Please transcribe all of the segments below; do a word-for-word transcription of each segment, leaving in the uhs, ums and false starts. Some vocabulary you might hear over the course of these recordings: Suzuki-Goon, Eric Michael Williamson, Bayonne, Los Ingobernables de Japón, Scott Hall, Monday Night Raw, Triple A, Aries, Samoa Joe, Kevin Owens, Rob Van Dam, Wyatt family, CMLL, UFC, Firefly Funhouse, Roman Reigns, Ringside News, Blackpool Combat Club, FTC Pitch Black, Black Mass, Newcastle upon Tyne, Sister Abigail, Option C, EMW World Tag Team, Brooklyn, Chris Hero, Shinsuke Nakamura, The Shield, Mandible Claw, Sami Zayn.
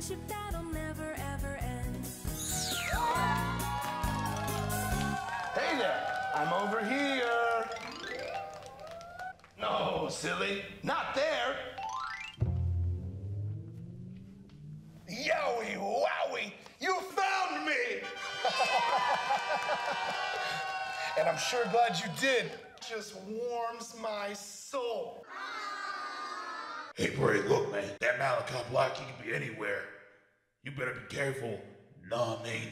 friendship that'll never ever end. Hey there! I'm over here! No, silly! Not there! Yowie wowie! You found me! And I'm sure glad you did. Just warms my soul. Hey, Bray, look, man. That Malakai Black, he can be anywhere. You better be careful. Nah, man.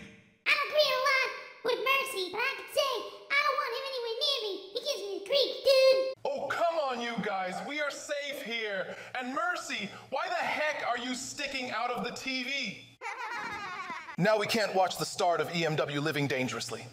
I don't agree a lot with Mercy, but I can say I don't want him anywhere near me. He gives me the creeps, dude. Oh, come on, you guys. We are safe here. And Mercy, why the heck are you sticking out of the T V? Now we can't watch the start of E M W Living Dangerously.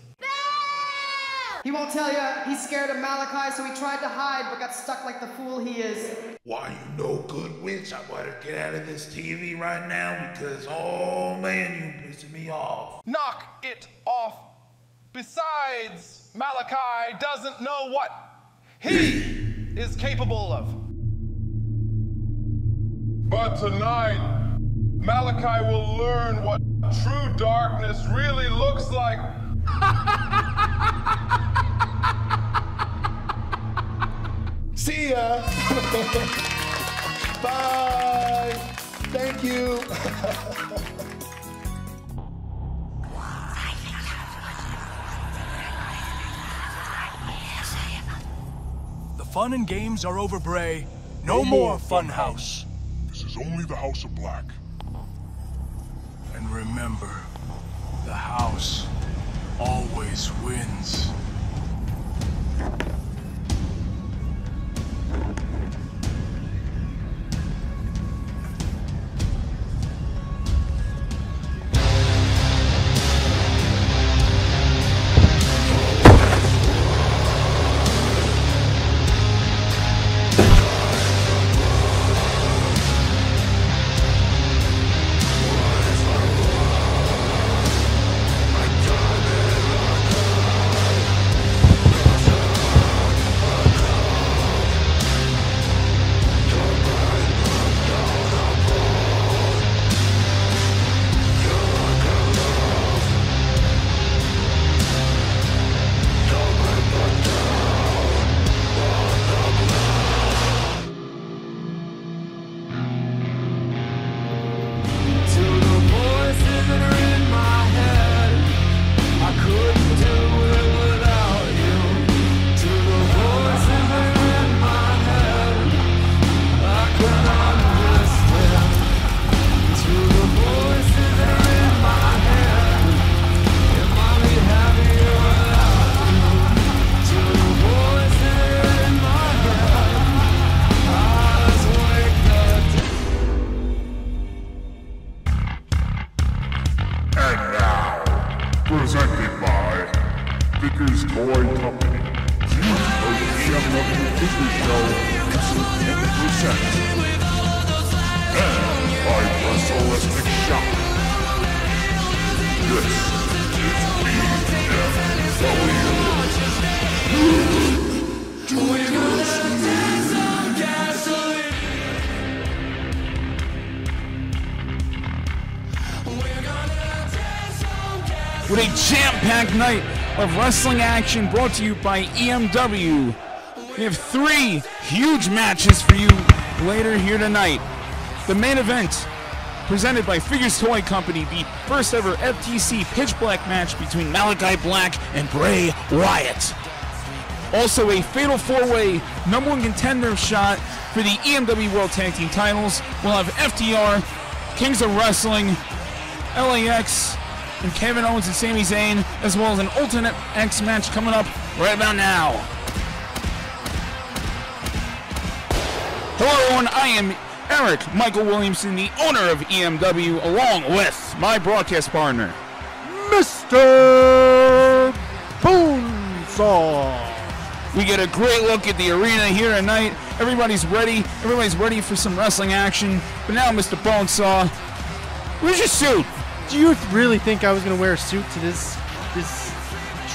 He won't tell ya, he's scared of Malakai, so he tried to hide, but got stuck like the fool he is. Why, you no good witch, I better get out of this T V right now, because, oh man, you pissing me off. Knock it off. Besides, Malakai doesn't know what he is capable of. But tonight, Malakai will learn what true darkness really looks like. See ya! Bye! Thank you! The fun and games are over, Bray. No, no more Fun House. This is only the House of Black. And remember, the house always wins. With a jam-packed night of wrestling action brought to you by E M W. We have three huge matches for you later here tonight. The main event, presented by Figures Toy Company, the first ever F T C Pitch Black match between Malakai Black and Bray Wyatt. Also a fatal four-way number one contender shot for the E M W World Tag Team titles. We'll have F T R, Kings of Wrestling, L A X, and Kevin Owens and Sami Zayn, as well as an Ultimate X match coming up right about now. Hello everyone, I am Eric Michael Williamson, the owner of E M W, along with my broadcast partner, Mister Bonesaw. We get a great look at the arena here tonight. Everybody's ready. Everybody's ready for some wrestling action. But now, Mister Bonesaw, where's your suit? Do you really think I was going to wear a suit to this this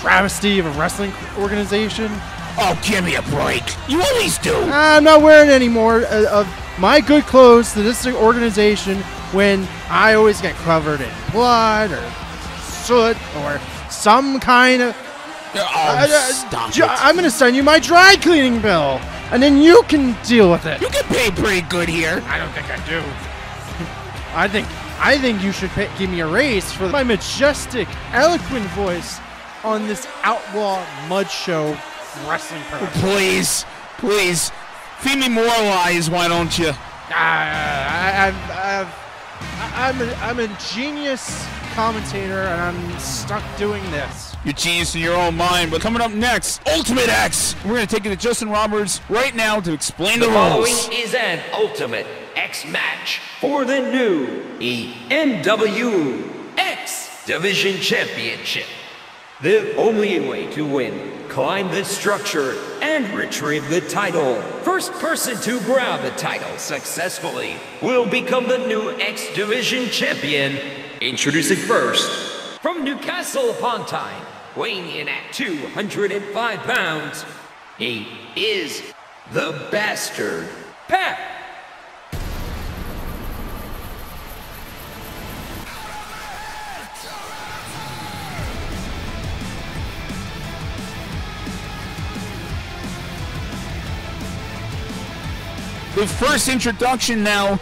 travesty of a wrestling organization? Oh, give me a break. You always do. I'm not wearing any more of my good clothes to this organization when I always get covered in blood or soot or some kind of... Oh, uh, stop it. I'm going to send you my dry cleaning bill, and then you can deal with it. You get paid pretty good here. I don't think I do. I think I think you should pay, give me a raise for my majestic, eloquent voice on this outlaw mud show wrestling program. Please, please, feed me more lies, why don't you? Uh, I, I've, I've, I'm, a, I'm a genius commentator, and I'm stuck doing this. You're genius in your own mind, but coming up next, Ultimate X. We're going to take it to Justin Roberts right now to explain the, the rules. The following is an Ultimate X match for the new E M W X Division Championship. The only way to win, climb the structure, and retrieve the title. First person to grab the title successfully will become the new X Division Champion. Introducing first, from Newcastle upon Tyne, weighing in at two hundred five pounds, he is the Bastard, Pac. The first introduction now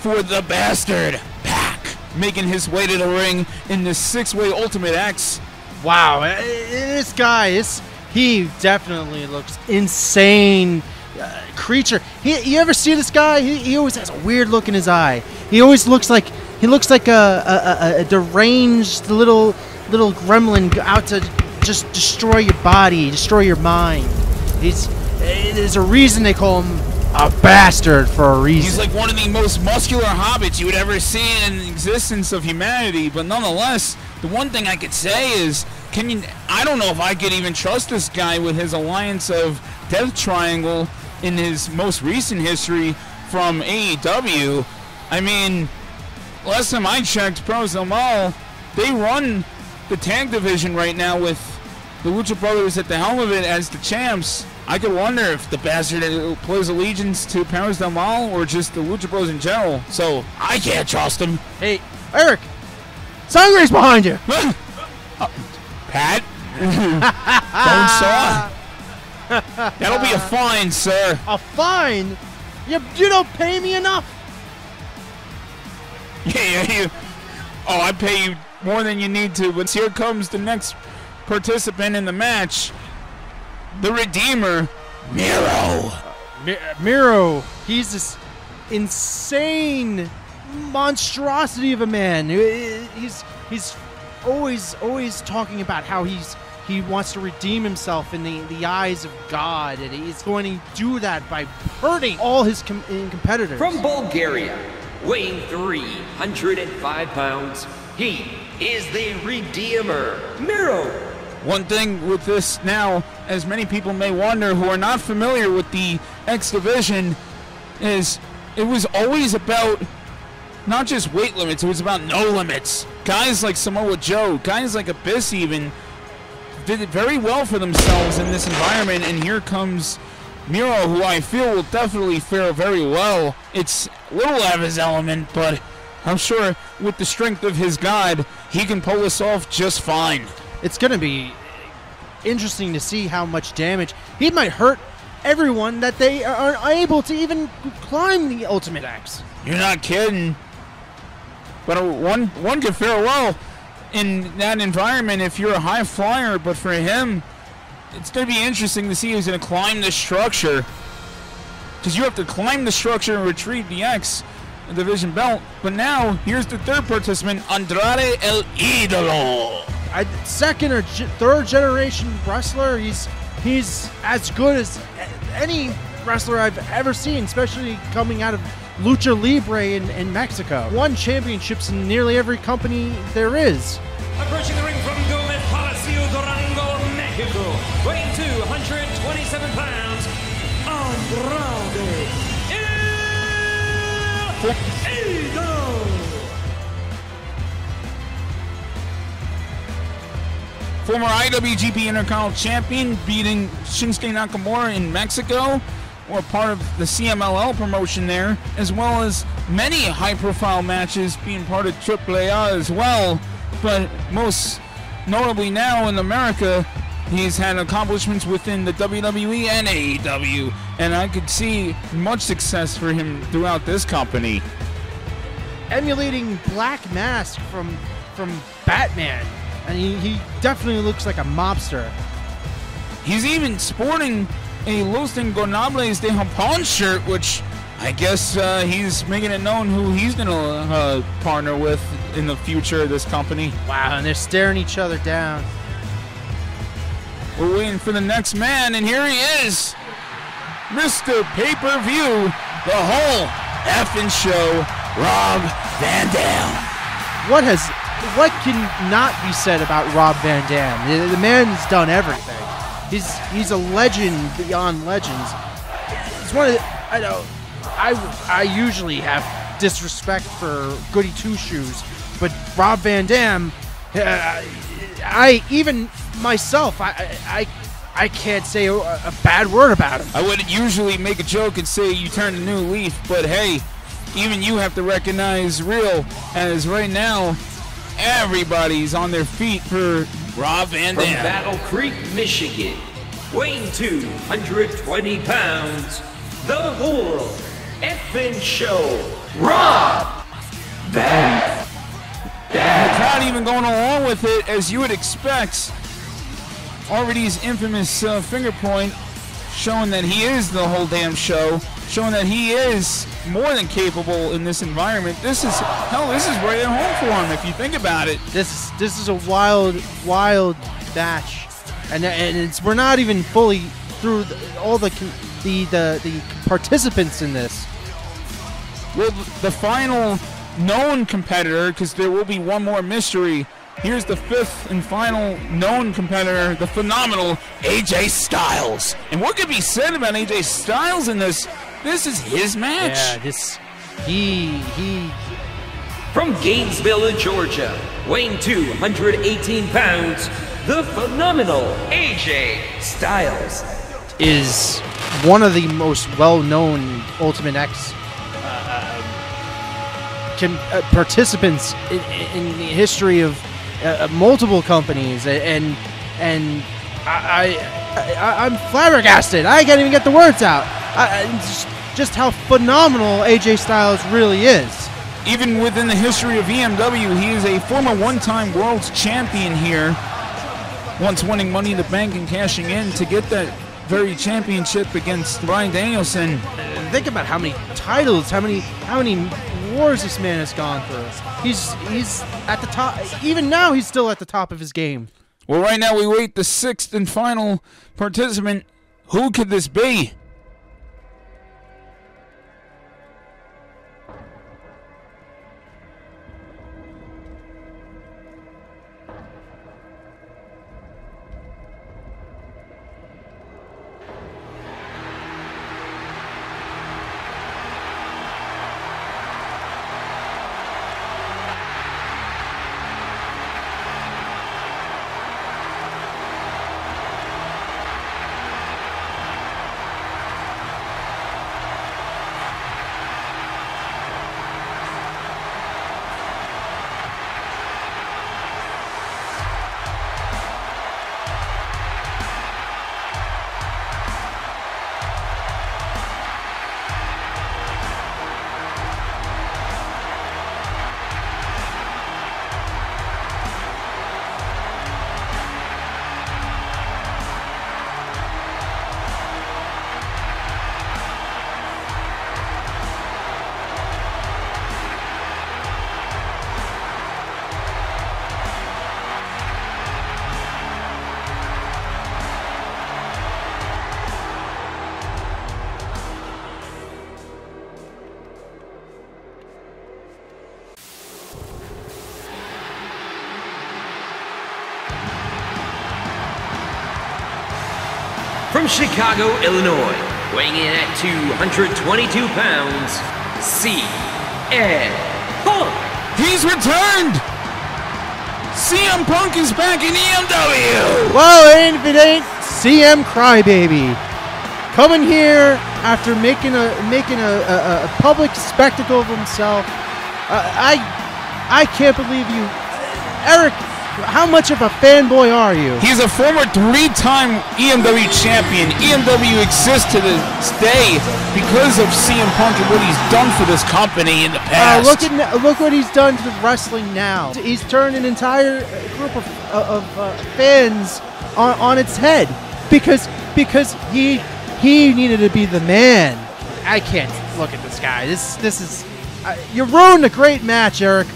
for the Bastard, Pac, making his way to the ring in the six-way Ultimate X. Wow, this guy, is, he definitely looks insane. Uh, creature. He, you ever see this guy? He, he always has a weird look in his eye. He always looks like he looks like a, a, a deranged little little gremlin out to just destroy your body, destroy your mind. He's, there's a reason they call him a bastard for a reason. He's like one of the most muscular hobbits you would ever see in the existence of humanity. But nonetheless, the one thing I could say is, can you? I don't know if I could even trust this guy with his alliance of Death Triangle in his most recent history from A E W. I mean, last time I checked, Perros del Mal, they run the tag division right now with the Lucha Brothers at the helm of it as the champs. I could wonder if the Bastard plays allegiance to Perros del Mal or just the Lucha Bros in general. So I can't trust him. Hey, Eric, Sangre's behind you. uh, Pat, don't saw. That'll be a fine, sir. A fine? You, you don't pay me enough. Yeah, yeah, you. Oh, I pay you more than you need to. But here comes the next participant in the match, the Redeemer, Miro. Uh, Mi Miro, he's this insane monstrosity of a man. He's he's always always talking about how he's. He wants to redeem himself in the, the eyes of God, and he's going to do that by hurting all his com competitors. From Bulgaria, weighing three hundred five pounds, he is the Redeemer, Miro. One thing with this now, as many people may wonder who are not familiar with the X Division, is it was always about not just weight limits, it was about no limits. Guys like Samoa Joe, guys like Abyss even, did it very well for themselves in this environment, and here comes Miro, who I feel will definitely fare very well. It's a little out of his element, but I'm sure with the strength of his God, he can pull this off just fine. It's going to be interesting to see how much damage. He might hurt everyone that they are unable to even climb the Ultimate X. You're not kidding. But one, one could fare well in that environment if you're a high flyer, but for him, it's going to be interesting to see who's going to climb the structure, because you have to climb the structure and retrieve the X Division belt. But now, here's the third participant, Andrade El Idolo. I, second or ge third generation wrestler, he's, he's as good as any wrestler I've ever seen, especially coming out of Lucha Libre in, in Mexico. Won championships in nearly every company there is. Approaching the ring from Gomez Palacio, Durango, Mexico, weighing two hundred twenty-seven pounds, Andrade El Idolo. Former I W G P Intercontinental Champion, beating Shinsuke Nakamura in Mexico. were part of the C M L L promotion there, as well as many high-profile matches being part of triple A as well. But most notably now in America, he's had accomplishments within the W W E and A E W, and I could see much success for him throughout this company. Emulating Black Mask from from Batman, and he, he definitely looks like a mobster. He's even sporting a Los Ingobernables de Japón shirt, which I guess uh, he's making it known who he's going to uh, partner with in the future of this company. Wow, and they're staring each other down. We're waiting for the next man, and here he is, Mister Pay-Per-View, the whole effing show, Rob Van Dam. What has, what can not be said about Rob Van Dam? The, the man's done everything. He's he's a legend beyond legends. He's one of the, I know I I usually have disrespect for Goody Two Shoes, but Rob Van Dam, uh, I even. Myself, I, I, I can't say a, a bad word about him. I wouldn't usually make a joke and say you turned a new leaf, but hey, even you have to recognize real, as right now, everybody's on their feet for Rob Van Dam. From Battle Creek, Michigan, weighing two hundred twenty pounds, the whole effing show, Rob Van Dam. The crowd even going along with it, as you would expect. Already's infamous uh, finger point, showing that he is the whole damn show, showing that he is more than capable in this environment. This is, hell, this is right at home for him if you think about it. This is, this is a wild, wild match, and, and it's, we're not even fully through the, all the, the the the participants in this. Well, the final known competitor, because there will be one more mystery. Here's the fifth and final known competitor, the phenomenal A J Styles. And what could be said about A J Styles in this? This is his match. Yeah, this, he, he. From Gainesville, Georgia, weighing two hundred eighteen pounds, the phenomenal A J Styles is one of the most well-known Ultimate X uh, can, uh, participants in, in the history of Uh, multiple companies, and and I, I, I I'm flabbergasted. I can't even get the words out. I, I, just, just how phenomenal A J Styles really is. Even within the history of E M W, he is a former one-time world's champion here. Once winning Money in the Bank and cashing in to get that very championship against Bryan Danielson. Think about how many titles, how many, how many. wars this man has gone through. He's he's at the top. Even now, he's still at the top of his game. Well, right now we wait the sixth and final participant. Who could this be? From Chicago, Illinois, weighing in at two hundred twenty-two pounds, C M Punk. He's returned. C M Punk is back in E M W. Well, if it ain't C M Crybaby. Coming here after making a making a, a, a public spectacle of himself. Uh, I I can't believe you, Eric. How much of a fanboy are you? He's a former three-time E M W champion. E M W exists to this day because of C M Punk and what he's done for this company in the past. Uh, look at look what he's done to wrestling now. He's turned an entire group of, of uh, fans on, on its head because because he he needed to be the man. I can't look at this guy. This this is uh, you ruined a great match, Eric.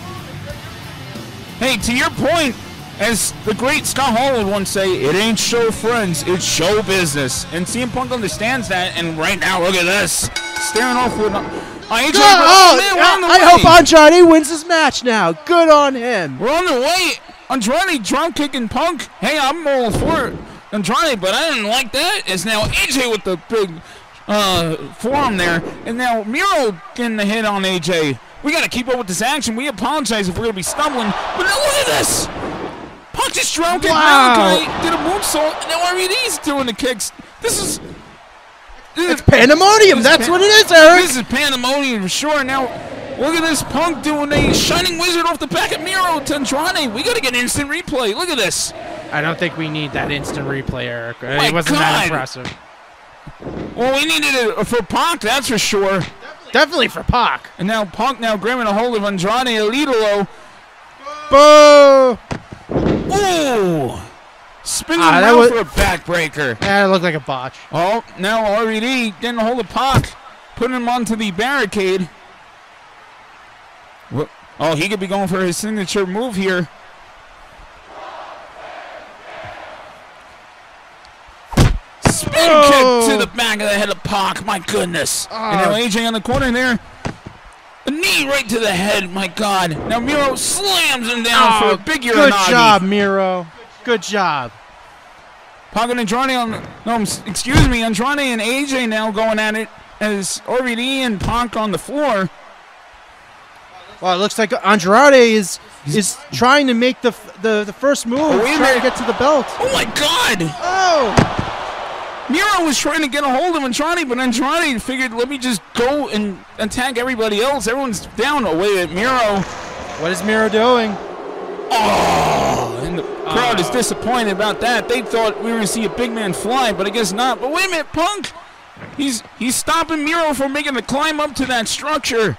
Hey, to your point. As the great Scott Hall once say, it ain't show friends, it's show business. And C M Punk understands that, and right now, look at this. Staring off with A J. Go, oh, man, we're on the I way. hope Andrade wins this match now. Good on him. We're on the way. Andrade drunk kicking Punk. Hey, I'm all for it. Andrade, but I didn't like that. It's now A J with the big uh, forearm there. And now Miro getting the hit on A J. We got to keep up with this action. We apologize if we're going to be stumbling. But now look at this. Punk just drowned in Malakai, did a moonsault, and now R V D's doing the kicks. This is... This it's is, pandemonium, this that's pan what it is, Eric! This is pandemonium for sure. Now, look at this Punk doing a Shining Wizard off the back of Miro to Andrade. We gotta get an instant replay, look at this! I don't think we need that instant replay, Eric. Oh it wasn't God. that impressive. Well, we needed it for Punk, that's for sure. Definitely, Definitely for Punk. And now Punk now grabbing a hold of Andrade El Idolo. Boo! Oh! Spinning ah, that was, for a backbreaker. Yeah, it looked like a botch. Oh, now R V D getting a hold of Pac, putting him onto the barricade. Oh, he could be going for his signature move here. Spin oh. kick to the back of the head of Pac. My goodness. Oh. And now A J on the corner there. A knee right to the head, my God. Now Miro slams him down oh, for a big uranagi. Good job, Miro. Good job. Pac and Andrade on, no, excuse me, Andrade and A J now going at it as R V D and Pac on the floor. Well, it looks like Andrade is is trying to make the the, the first move, oh, wait a minute. to get to the belt. Oh my God! Oh! Miro was trying to get a hold of Andrade, but Andrade figured, let me just go and attack everybody else. Everyone's down away at Miro. What is Miro doing? Oh, and the oh. crowd is disappointed about that. They thought we were going to see a big man fly, but I guess not. But wait a minute, Punk. He's, he's stopping Miro from making the climb up to that structure.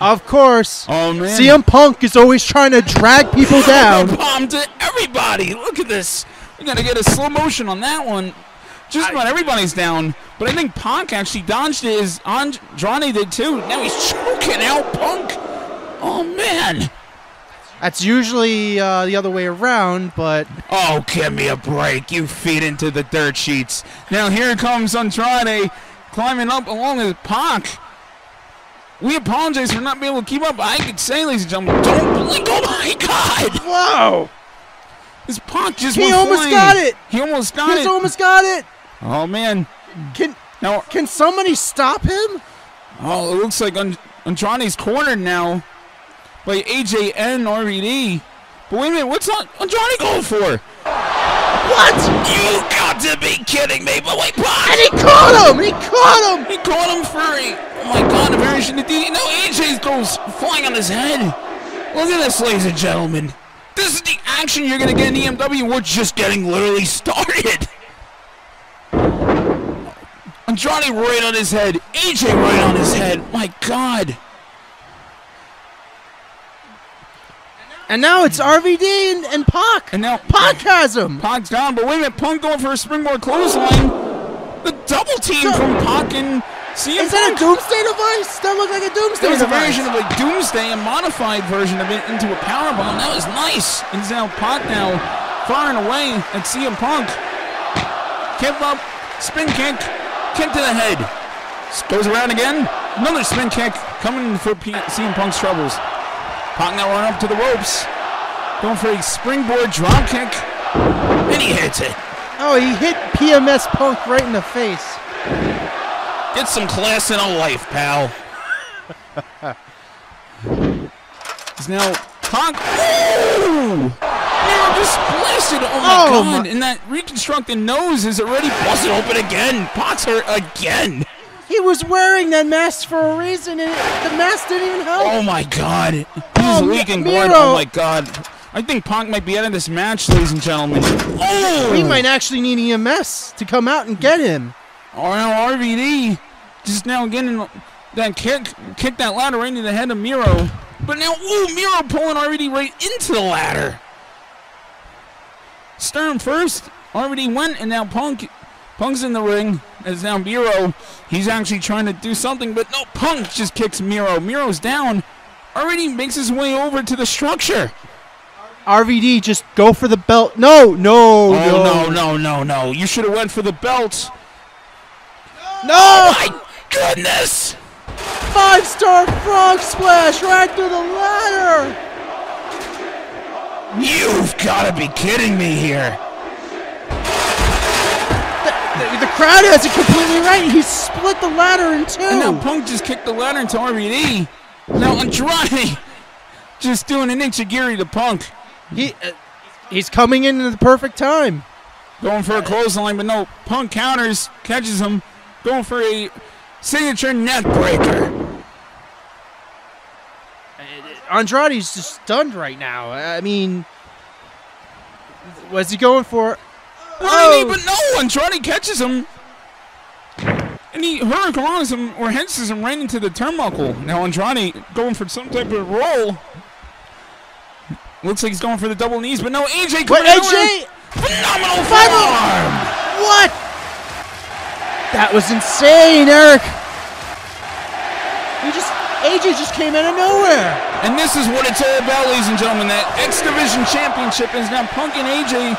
Of course. Oh, man. C M Punk is always trying to drag people down. Bomb to everybody. Look at this. We got to get a slow motion on that one. Just about everybody's down, but I think Punk actually dodged it as Andrade did too. Now he's choking out Punk. Oh, man. That's usually uh, the other way around, but... Oh, give me a break. You feed into the dirt sheets. Now here comes Andrade climbing up along with Punk. We apologize for not being able to keep up. I could say, ladies and gentlemen, don't blink. Oh, my God. Whoa. This Punk just He almost flying. got it. He almost got He's it. He almost got it. Oh, man. Can now, can somebody stop him? Oh, it looks like And Andrade's cornered now by A J and R V D. But wait a minute, what's on Andrade going for? What? You got to be kidding me. But wait, Punk. And he caught him. He caught him. He caught him for a, oh, my God, a variation of D D. Now A J goes flying on his head. Look at this, ladies and gentlemen. This is the action you're going to get in E M W. We're just getting literally started. Andrade right on his head. A J right on his head. My God. And now it's R V D and, and Pac. And now Pac has him. Pac's down, but wait a minute. Punk going for a springboard clothesline. The double team so, from Pac and C M Is that Punk. a Doomsday device? That looked like a Doomsday device. It was a version of a Doomsday, a modified version of it into a powerbomb. That was nice. And now Pac now firing away at C M Punk. Kick up, spin kick, kick to the head. Goes around again. Another spin kick coming for P C M Punk's troubles. Pac now running up to the ropes. Going for a springboard drop kick. And he hits it. Oh, he hit P M S Punk right in the face. Get some class in a life, pal. He's now Punk. Ooh! Miro just blasted. Oh, my oh God. My. And that reconstructed nose is already busted open again. Pac's hurt again. He was wearing that mask for a reason, and it, the mask didn't even help. Oh my god. He's oh, leaking blood. Oh my god. I think Punk might be out of this match, ladies and gentlemen. Oh! We might actually need E M S to come out and get him. Oh, now R V D just now getting that kick, kick that ladder right into the head of Miro. But now, ooh, Miro pulling R V D right into the ladder. Stern first. R V D went, and now Punk. Punk's in the ring. It's now Miro. He's actually trying to do something, but no, Punk just kicks Miro. Miro's down. R V D makes his way over to the structure. R V D, just go for the belt. No, no, oh, no, no, no, no. You should have went for the belt. No! Oh my goodness! Five-star frog splash right through the ladder. You've got to be kidding me here. The crowd has it completely right. He split the ladder in two. And now Punk just kicked the ladder into R V D. Now Andrade just doing an Inchigiri to Punk. He, uh, he's coming in at the perfect time. Going for a clothesline, but no. Punk counters, catches him. Going for a signature neck breaker. Andrade's just stunned right now. I mean, what's he going for? Oh. But no, Andrade catches him, and he hurricanrons him or hences him right into the turnbuckle. Now Andrade going for some type of roll. Looks like he's going for the double knees, but no, A J coming in. A J! Phenomenal firearm! What? That was insane, Eric. He just, A J just came out of nowhere. And this is what it's all about, ladies and gentlemen. That X Division Championship is now Punk and A J.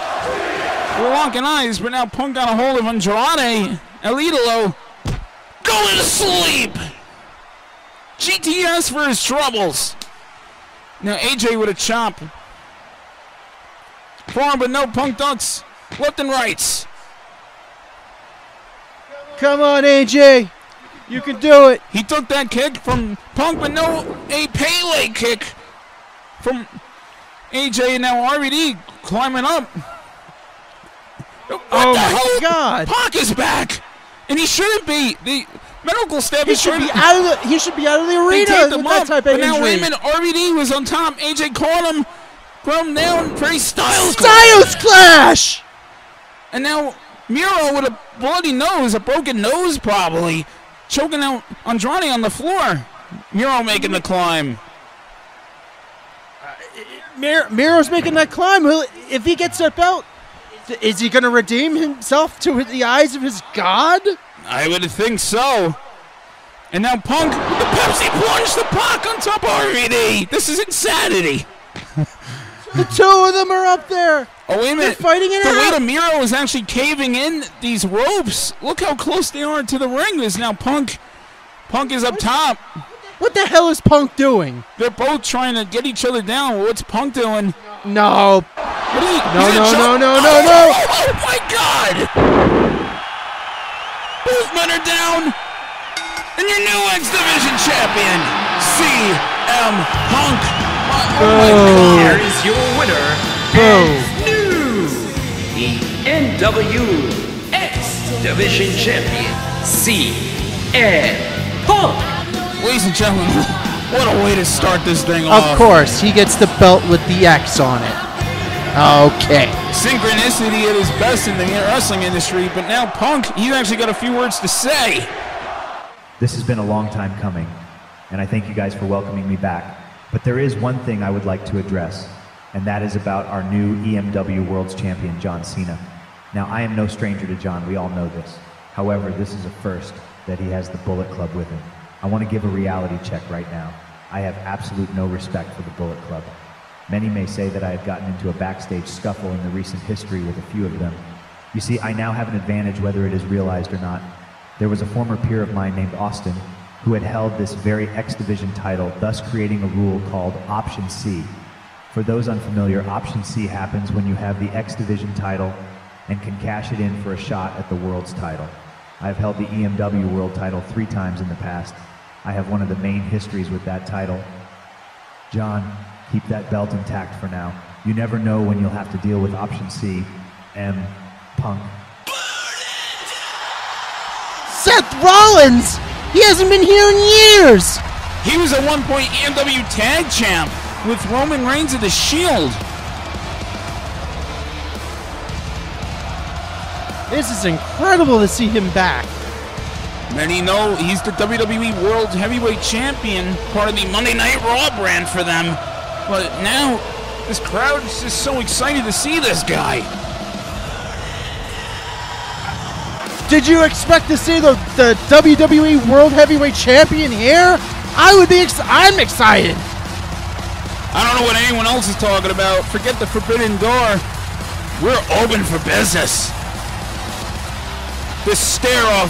We're locking eyes, but now Punk got a hold of Andrade El Idolo. Go to sleep! G T S for his troubles. Now A J with a chop. Forearm, but no, Punk ducks left and right. Come on, A J. You can do it. He took that kick from Punk, but no, a Pele kick from A J, and now R V D climbing up. What oh the my hell? God! Pac is back, and he shouldn't be. The medical staff he is should be out of the. He should be out of the arena. They with that type of but now wait a minute, R V D was on top. A J caught him, ground down. Very Styles. Styles clash. And now Miro with a bloody nose, a broken nose probably, choking out Andrade on the floor. Miro making the climb. Uh, Mir Miro's making that climb. If he gets that belt. Is he going to redeem himself to the eyes of his god? I would think so. And now Punk with the Pepsi plunge to Pac on top of R V D. This is insanity. The two of them are up there. Oh, wait a minute. They're fighting it out. The weight of Miro is actually caving in these ropes. Look how close they are to the ring. There's now Punk. Punk is up top. What the hell is Punk doing? They're both trying to get each other down. What's Punk doing? No. What is he? No, no, no, no, no, no! Oh my god! Both men are down! And your new X Division champion, C M Punk! Oh my god! Here is your winner, and new E M W X Division champion, C M Punk! Ladies and gentlemen, what a way to start this thing off. Of course, he gets the belt with the X on it. Okay. Synchronicity at his best in the wrestling industry, but now Punk, you actually got a few words to say. This has been a long time coming, and I thank you guys for welcoming me back. But there is one thing I would like to address, and that is about our new E M W World's Champion, John Cena. Now, I am no stranger to John. We all know this. However, this is a first that he has the Bullet Club with him. I want to give a reality check right now. I have absolute no respect for the Bullet Club. Many may say that I have gotten into a backstage scuffle in the recent history with a few of them. You see, I now have an advantage whether it is realized or not. There was a former peer of mine named Austin who had held this very X Division title, thus creating a rule called Option C. For those unfamiliar, Option C happens when you have the X Division title and can cash it in for a shot at the world's title. I have held the E M W World title three times in the past. I have one of the main histories with that title. John, keep that belt intact for now. You never know when you'll have to deal with Option C, M, Punk. Seth with Rollins. He hasn't been here in years. He was at one point E M W Tag Champ with Roman Reigns of the Shield. This is incredible to see him back. And you know, he's the W W E World Heavyweight Champion, part of the Monday Night Raw brand for them. But now, this crowd is just so excited to see this guy. Did you expect to see the, the W W E World Heavyweight Champion here? I would be, ex I'm excited. I don't know what anyone else is talking about. Forget the Forbidden Door. We're open for business. This stare-off,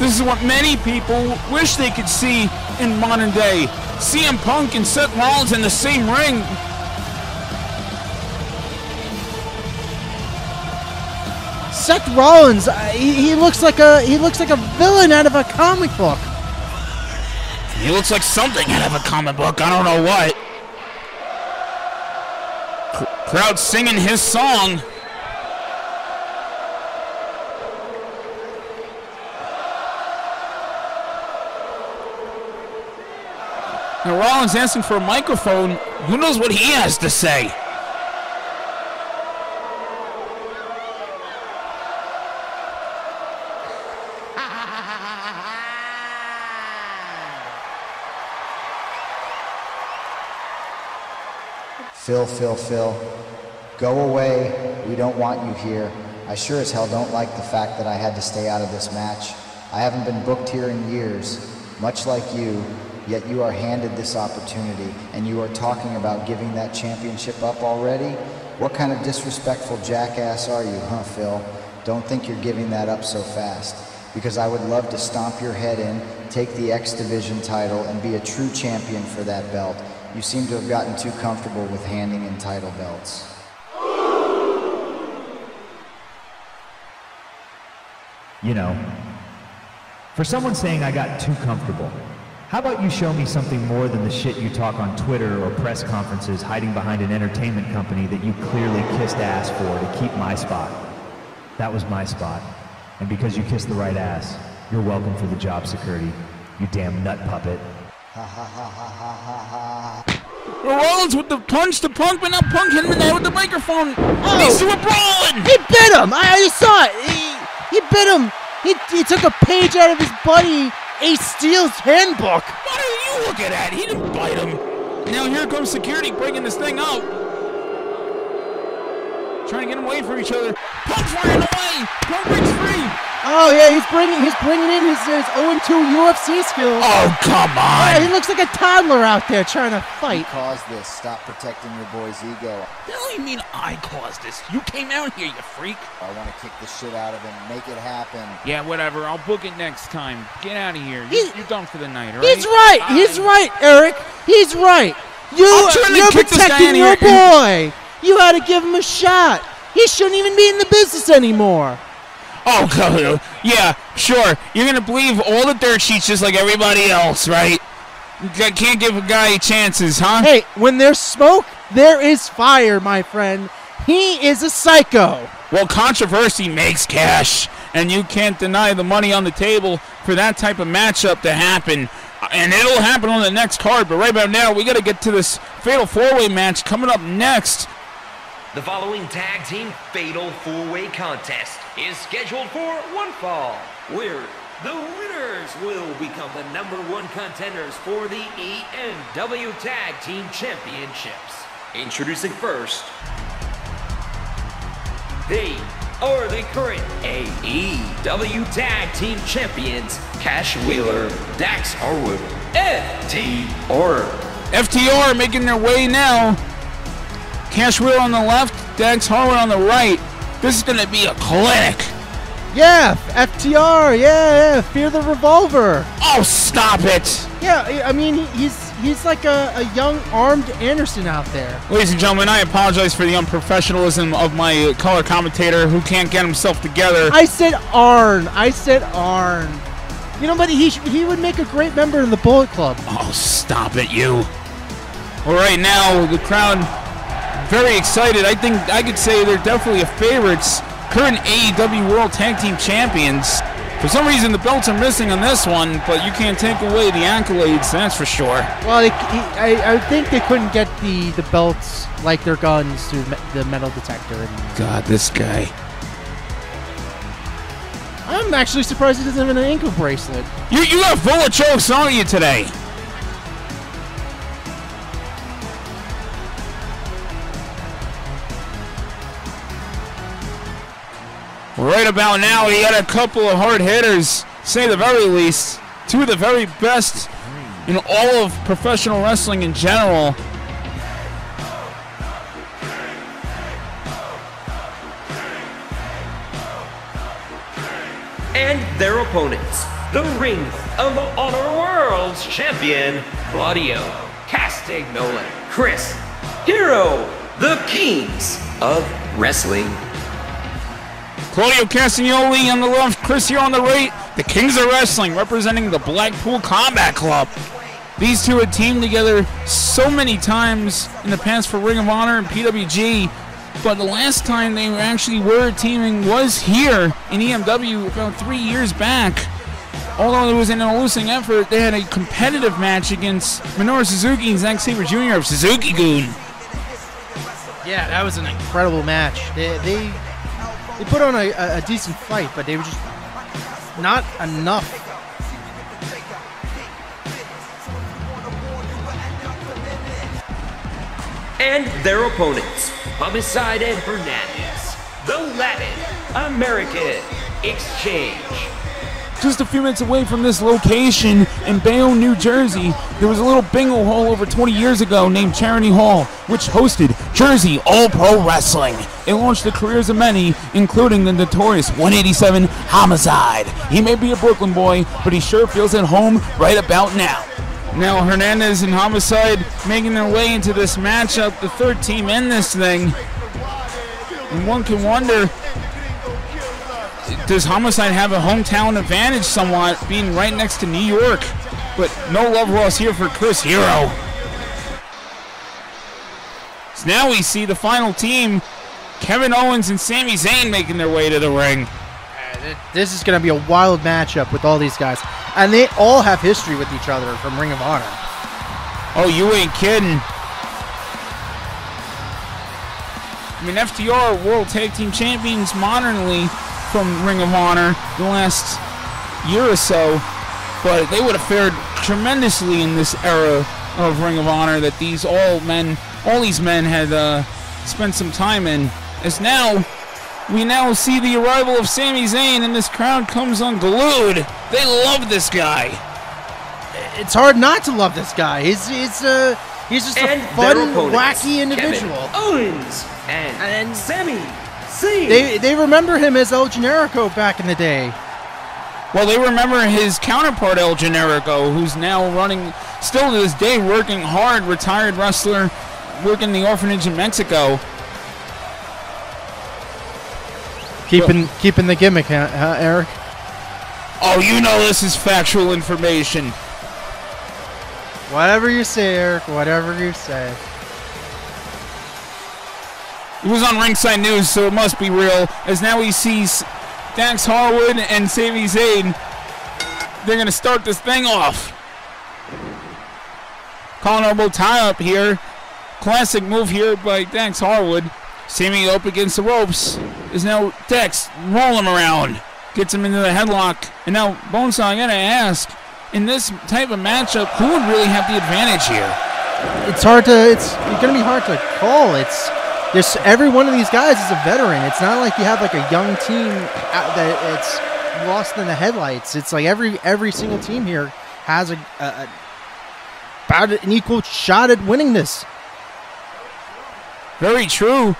this is what many people wish they could see in modern day. C M Punk and Seth Rollins in the same ring. Seth Rollins, uh, he, he looks like a he looks like a villain out of a comic book. He looks like something out of a comic book. I don't know what. C- crowd singing his song. Now Rollins asking for a microphone. Who knows what he has to say? Phil, Phil, Phil, go away. We don't want you here. I sure as hell don't like the fact that I had to stay out of this match. I haven't been booked here in years, much like you, yet you are handed this opportunity and you are talking about giving that championship up already? What kind of disrespectful jackass are you, huh, Phil? Don't think you're giving that up so fast, because I would love to stomp your head in, take the X Division title, and be a true champion for that belt. You seem to have gotten too comfortable with handing in title belts. You know, for someone saying I got too comfortable, how about you show me something more than the shit you talk on Twitter or press conferences hiding behind an entertainment company that you clearly kissed ass for to keep my spot? That was my spot. And because you kissed the right ass, you're welcome for the job security, you damn nut puppet. Ha ha ha ha ha ha ha. Rollins with the punch to Punk, but now Punk hit him in the head with the microphone. Oh. He's with Rollins! He bit him! I, I just saw it! He, he bit him! He, he took a page out of his buddy Ace Steel's handbook! What are you looking at? He didn't bite him! Now here comes security bringing this thing out. Trying to get away from each other. Punk's running away! Punk breaks free! Oh yeah, he's bringing he's bringing in his, his oh and two U F C skills. Oh come on! Yeah, he looks like a toddler out there trying to fight. You caused this. Stop protecting your boy's ego. What do you mean I caused this? You came out here, you freak. I want to kick the shit out of him. Make it happen. Yeah, whatever. I'll book it next time. Get out of here. You, you're done for the night, all right? He's right. I... He's right, Eric. He's right. You you're protecting your boy. You had to give him a shot. He shouldn't even be in the business anymore. Oh, God. Yeah, sure. You're going to believe all the dirt sheets just like everybody else, right? You can't give a guy chances, huh? Hey, when there's smoke, there is fire, my friend. He is a psycho. Well, controversy makes cash, and you can't deny the money on the table for that type of matchup to happen. And it'll happen on the next card, but right about now, we got to get to this Fatal four-way match coming up next. The following tag team fatal four-way contest is scheduled for one fall, where the winners will become the number one contenders for the E M W Tag Team Championships. Introducing first, they are the current A E W Tag Team Champions, Cash Wheeler, Dax Harwood, F T R. F T R making their way now. Cash Wheeler on the left, Dax Harwood on the right. This is going to be a clinic. Yeah, F T R, yeah, yeah, Fear the Revolver. Oh, stop it. Yeah, I mean, he's he's like a, a young armed Anderson out there. Ladies and gentlemen, I apologize for the unprofessionalism of my color commentator who can't get himself together. I said Arn. I said Arn. You know, but he, he would make a great member of the Bullet Club. Oh, stop it, you. All right, now the crowd... very excited. I think I could say they're definitely a favorites. Current A E W World Tag Team Champions. For some reason, the belts are missing on this one, but you can't take away the accolades, that's for sure. Well, it, it, I, I think they couldn't get the, the belts like their guns through me, the metal detector. And God, this guy. I'm actually surprised he doesn't have an ankle bracelet. You, you got full of chokes on you today. Right about now, he had a couple of hard hitters, say the very least. Two of the very best in all of professional wrestling in general. And their opponents, the Ring of Honor World's Champion, Claudio Castagnoli, Chris Hero, the Kings of Wrestling. Claudio Castagnoli on the left, Chris here on the right. The Kings of Wrestling representing the Blackpool Combat Club. These two had teamed together so many times in the past for Ring of Honor and P W G, but the last time they actually were teaming was here in E M W about three years back. Although it was in an losing effort, they had a competitive match against Minoru Suzuki and Zack Sabre Junior of Suzuki-Gun. Yeah, that was an incredible match. They... they They put on a, a, a decent fight, but they were just not enough. And their opponents, Homicide and Hernandez, the Latin American Exchange. Just a few minutes away from this location in Bayonne, New Jersey, there was a little bingo hall over twenty years ago named Charity Hall, which hosted Jersey All-Pro Wrestling. It launched the careers of many, including the notorious one eighty-seven Homicide. He may be a Brooklyn boy, but he sure feels at home right about now. Now Hernandez and Homicide making their way into this matchup, the third team in this thing. And one can wonder, does Homicide have a hometown advantage somewhat, being right next to New York? But no love lost here for Chris Hero. So now we see the final team, Kevin Owens and Sami Zayn, making their way to the ring. This is going to be a wild matchup with all these guys. And they all have history with each other from Ring of Honor. Oh, you ain't kidding. I mean, F T R, World Tag Team Champions modernly, from Ring of Honor the last year or so, but they would have fared tremendously in this era of Ring of Honor that these all men, all these men had uh, spent some time in. As now, we now see the arrival of Sami Zayn, and this crowd comes unglued. They love this guy. It's hard not to love this guy. He's he's uh, he's just and a fun, wacky individual. Kevin Owens and, and Sami. They, they remember him as El Generico back in the day. Well, they remember his counterpart, El Generico, who's now running, still to this day, working hard, retired wrestler, working the orphanage in Mexico. Keeping, well, keeping the gimmick, huh, huh, Eric? Oh, you know this is factual information. Whatever you say, Eric, whatever you say. It was on Ringside News, so it must be real, as now he sees Dax Harwood and Sami Zayn. They're going to start this thing off. Calling our little tie-up here. Classic move here by Dax Harwood. Sami up against the ropes. Is now Dax rolling around. Gets him into the headlock. And now, Bonesaw, I got to ask, in this type of matchup, who would really have the advantage here? It's hard to, it's, it's going to be hard to call. It's... There's, every one of these guys is a veteran. It's not like you have like a young team that it's lost in the headlights. It's like every every single team here has a, a, about an equal shot at winning this. Very true.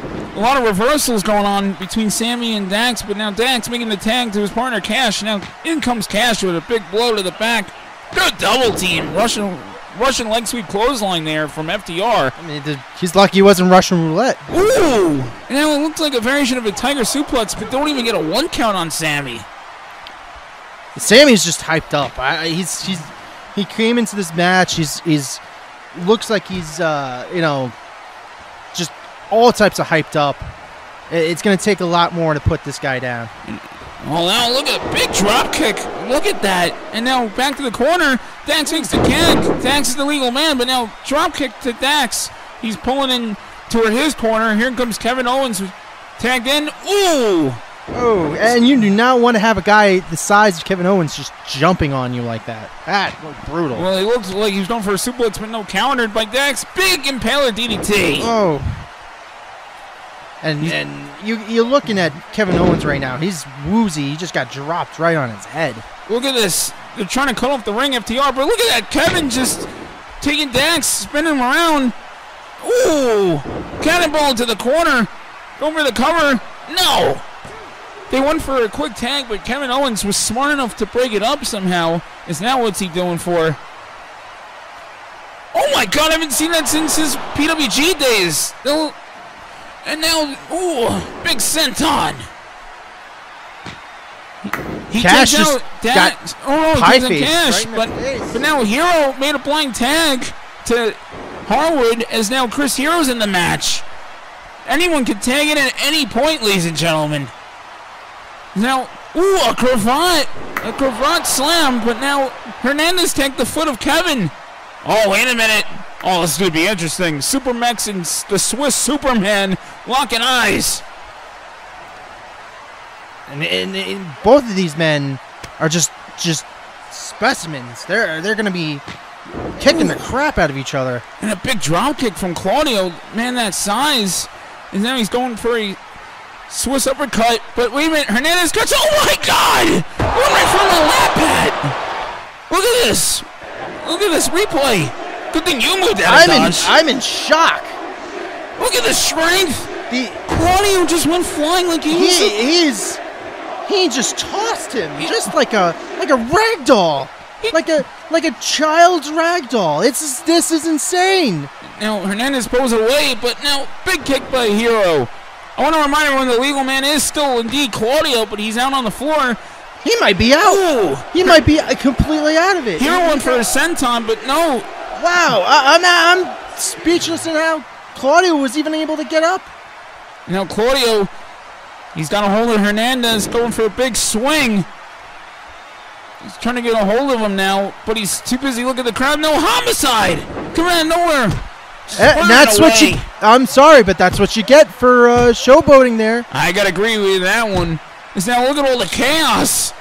A lot of reversals going on between Sami and Dax, but now Dax making the tag to his partner Cash. Now in comes Cash with a big blow to the back. Good double team. Russian. Russian leg sweep clothesline there from F T R. I mean, he's lucky he wasn't Russian roulette. Ooh! And now it looks like a variation of a tiger suplex, but don't even get a one count on Sami. Sami's just hyped up. I, he's he's he came into this match. He's he's looks like he's uh, you know, just all types of hyped up. It's going to take a lot more to put this guy down. Oh, now look at a big drop kick. Look at that. And now back to the corner. Dax takes the kick. Dax is the legal man, but now drop kick to Dax. He's pulling in toward his corner. Here comes Kevin Owens, who's tagged in. Ooh! Oh, and you do not want to have a guy the size of Kevin Owens just jumping on you like that. That looked brutal. Well, he looked like he was going for a suplex, but no, countered by Dax. Big impaler D D T. Oh. And and you, you're looking at Kevin Owens right now. He's woozy. He just got dropped right on his head. Look at this. They're trying to cut off the ring, F T R, but look at that. Kevin just taking Dax, spinning him around. Ooh. Cannonball to the corner. Going for the cover. No. They went for a quick tag, but Kevin Owens was smart enough to break it up somehow. Is now what's he doing for? Oh my God, I haven't seen that since his P W G days. They'll, and now, ooh, big senton. He Cash just out that, got oh, pie face, Cash, right but, but now Hero made a blind tag to Harwood as now Chris Hero's in the match. Anyone could tag it at any point, ladies and gentlemen. Now, ooh, a cravat! A cravat slam, but now Hernandez tagged the foot of Kevin. Oh, wait a minute. Oh, this is going to be interesting. Supermex and the Swiss Superman locking eyes. And, and, and both of these men are just just specimens. They're, they're going to be kicking the crap out of each other. And a big drop kick from Claudio. Man, that size. And now he's going for a Swiss uppercut, but wait a minute, Hernandez cuts, oh my God! Right from the lap hat! Look at this! Look at this replay! Good thing you moved out of dodge. I'm in shock! Look at the strength! The Claudio just went flying like he was- He is- He just tossed him, he, just like a- like a rag doll! He, like a- like a child's rag doll! It's- this is insane! Now, Hernandez pulls away, but now, big kick by Hero! I want to remind everyone the legal man is still indeed Claudio, but he's out on the floor. He might be out. Ooh. He might be completely out of it. Hero went for a senton, but no. Wow, I, I'm, I'm speechless at how Claudio was even able to get up. Now Claudio, he's got a hold of Hernandez, going for a big swing. He's trying to get a hold of him now, but he's too busy looking at the crowd. No, Homicide! Come out of nowhere. And that's away. What you. I'm sorry, but that's what you get for uh, showboating there. I gotta agree with that one. Is now look at all the chaos.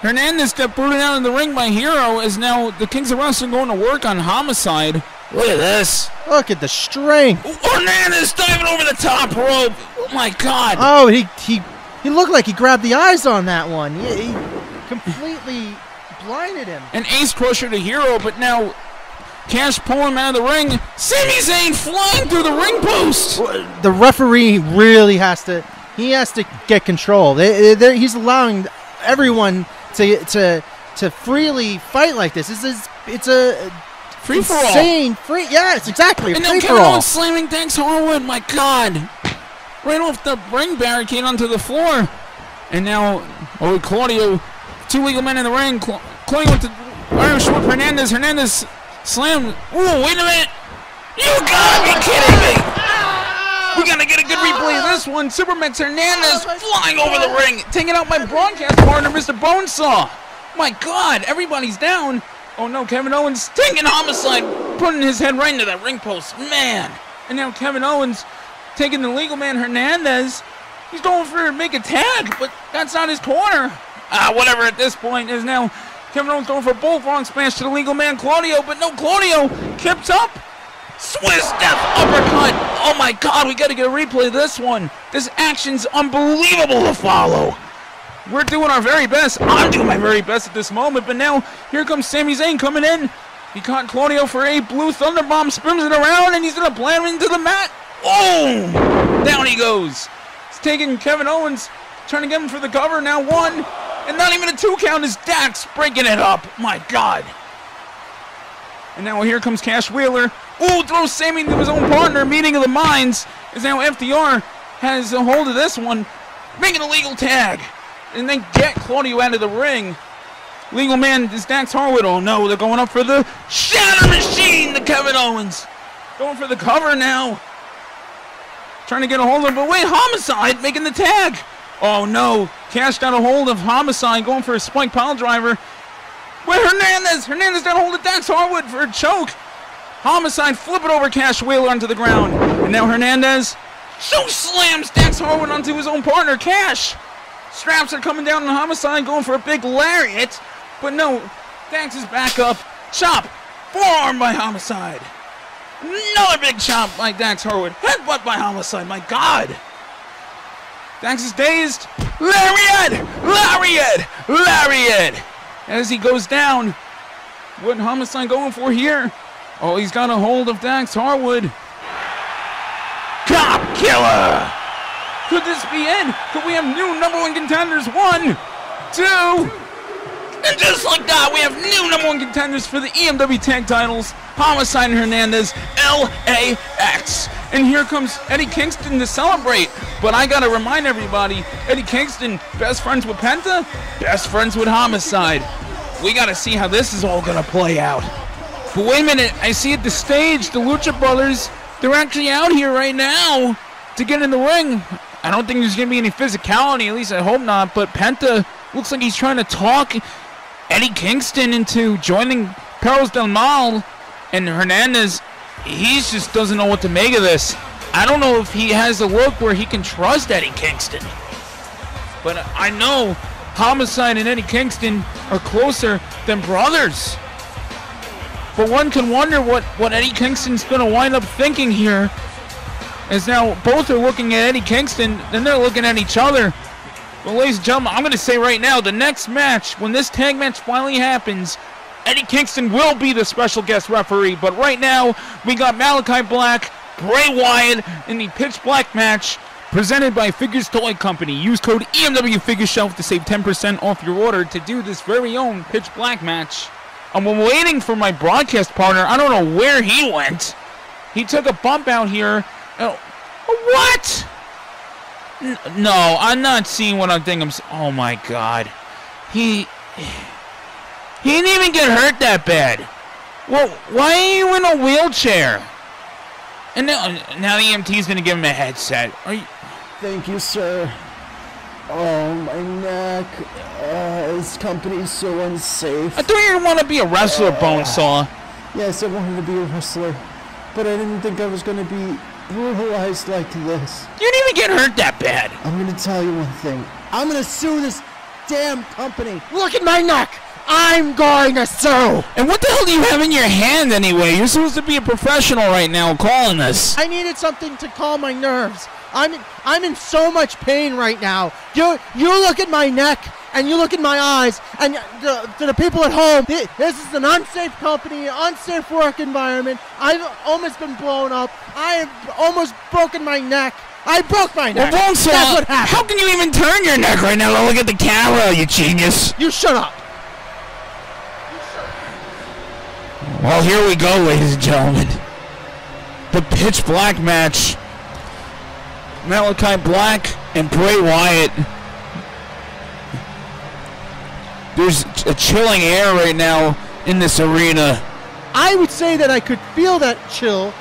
Hernandez got booted out in the ring by Hero. Is now the Kings of Wrestling going to work on Homicide? Look at this. Look at the strength. Ooh, Hernandez diving over the top rope. Oh my God. Oh, he he he looked like he grabbed the eyes on that one. He, he completely blinded him. An ace crusher to Hero, but now. Cash pulling him out of the ring. Sami Zayn flying through the ring post. The referee really has to. He has to get control. They, they, he's allowing everyone to to to freely fight like this. This is it's a free for all. Insane free. Yes, exactly. And then Kevin Owens slamming Dax Harwood. My God! Right off the ring barricade onto the floor. And now, oh Claudio, two legal men in the ring. Cla Claudio with the Irish whip. Hernandez. Hernandez. Slam. Ooh, wait a minute. You gotta be kidding me. We gotta get a good replay of this one. Supermax Hernandez flying over the ring. Taking out my broadcast partner, Mister Bonesaw. My God, everybody's down. Oh no, Kevin Owens taking Homicide. Putting his head right into that ring post. Man. And now Kevin Owens taking the legal man Hernandez. He's going for to make a tag, but that's not his corner. Ah, whatever at this point is now. Kevin Owens going for a bullfrog smash to the legal man Claudio, but no, Claudio kept up. Swiss death uppercut. Oh my God, we got to get a replay of this one. This action's unbelievable to follow. We're doing our very best. I'm doing my very best at this moment, but now here comes Sami Zayn coming in. He caught Claudio for a blue thunderbomb, spins it around, and he's going to blam him into the mat. Oh, down he goes. He's taking Kevin Owens, trying to get him for the cover. Now one. And not even a two count is Dax breaking it up. My God. And now here comes Cash Wheeler. Ooh, throws Sami to his own partner. Meeting of the minds. Is now F T R has a hold of this one. Making a legal tag. And then get Claudio out of the ring. Legal man is Dax Harwood. Oh no, they're going up for the Shatter Machine to Kevin Owens. Going for the cover now. Trying to get a hold of him. But wait, Homicide making the tag. Oh no, Cash got a hold of Homicide going for a spike piledriver. With Hernandez, Hernandez got a hold of Dax Harwood for a choke. Homicide flipping over Cash Wheeler onto the ground. And now Hernandez shoe slams Dax Harwood onto his own partner, Cash. Straps are coming down on Homicide going for a big lariat. But no, Dax is back up. Chop, forearm by Homicide. Another big chop by Dax Harwood. Headbutt by Homicide, my God. Dax is dazed. Lariat! Lariat! Lariat! As he goes down, what Homicide going for here? Oh, he's got a hold of Dax Harwood. Cop killer! Could this be it? Could we have new number one contenders? One, two, and just like that, we have new number one contenders for the E M W Tag Titles, Homicide and Hernandez, L A X. And here comes Eddie Kingston to celebrate. But I gotta remind everybody, Eddie Kingston, best friends with Penta, best friends with Homicide. We gotta see how this is all gonna play out. But wait a minute, I see at the stage, the Lucha Brothers, they're actually out here right now to get in the ring. I don't think there's gonna be any physicality, at least I hope not, but Penta looks like he's trying to talk Eddie Kingston into joining Perros del Mal, and Hernandez, he just doesn't know what to make of this. I don't know if he has a look where he can trust Eddie Kingston. But I know Homicide and Eddie Kingston are closer than brothers. But one can wonder what, what Eddie Kingston's going to wind up thinking here. As now both are looking at Eddie Kingston, then they're looking at each other. But ladies and gentlemen, I'm going to say right now, the next match, when this tag match finally happens, Eddie Kingston will be the special guest referee. But right now, we got Malakai Black, Bray Wyatt in the Pitch Black match presented by Figures Toy Company. Use code E M W Figure Shelf to save ten percent off your order to do this very own Pitch Black match. I'm waiting for my broadcast partner. I don't know where he went. He took a bump out here. Oh, what? No, I'm not seeing what I'm thinking. Oh my God. He... He didn't even get hurt that bad. Well, why are you in a wheelchair? And now, now the E M T's going to give him a headset. Are you... Thank you, sir. Oh, my neck. Uh, this company's so unsafe. I thought you want to be a wrestler, uh, Bonesaw. Yes, I wanted to be a wrestler. But I didn't think I was going to be brutalized like this. You didn't even get hurt that bad. I'm going to tell you one thing. I'm going to sue this damn company. Look at my neck. I'm going to sue! And what the hell do you have in your hand anyway? You're supposed to be a professional right now calling this. I needed something to calm my nerves. I'm in, I'm in so much pain right now. You you look at my neck and you look at my eyes and the, to the people at home, this is an unsafe company, an unsafe work environment. I've almost been blown up. I've almost broken my neck. I broke my neck. Well, Bonesaw, that's what happened. How can you even turn your neck right now to look at the camera, you genius? You shut up. Well, here we go, ladies and gentlemen. The Pitch Black match. Malakai Black and Bray Wyatt. There's a chilling air right now in this arena. I would say that I could feel that chill,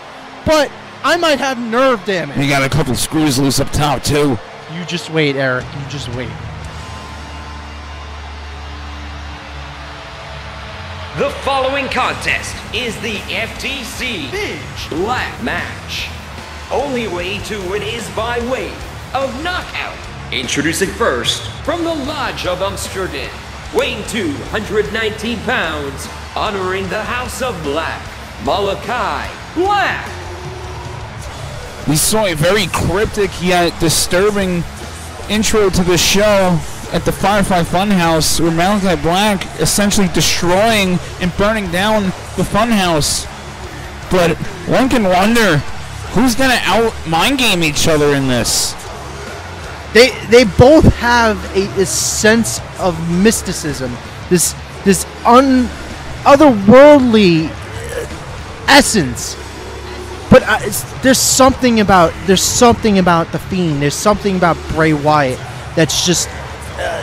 but I might have nerve damage. You got a couple screws loose up top, too. You just wait, Eric. You just wait. The following contest is the F T C Pitch Black match. Only way to it is by way of knockout. Introducing first, from the Lodge of Amsterdam, weighing two hundred nineteen pounds, honoring the House of Black, Malakai Black. We saw a very cryptic yet disturbing intro to the show at the Firefly Funhouse, where Malakai Black essentially destroying and burning down the Funhouse. But one can wonder who's going to out mind game each other in this. They they both have a, a sense of mysticism, this this un otherworldly essence. But uh, it's, there's something about there's something about the Fiend. There's something about Bray Wyatt that's just. Uh,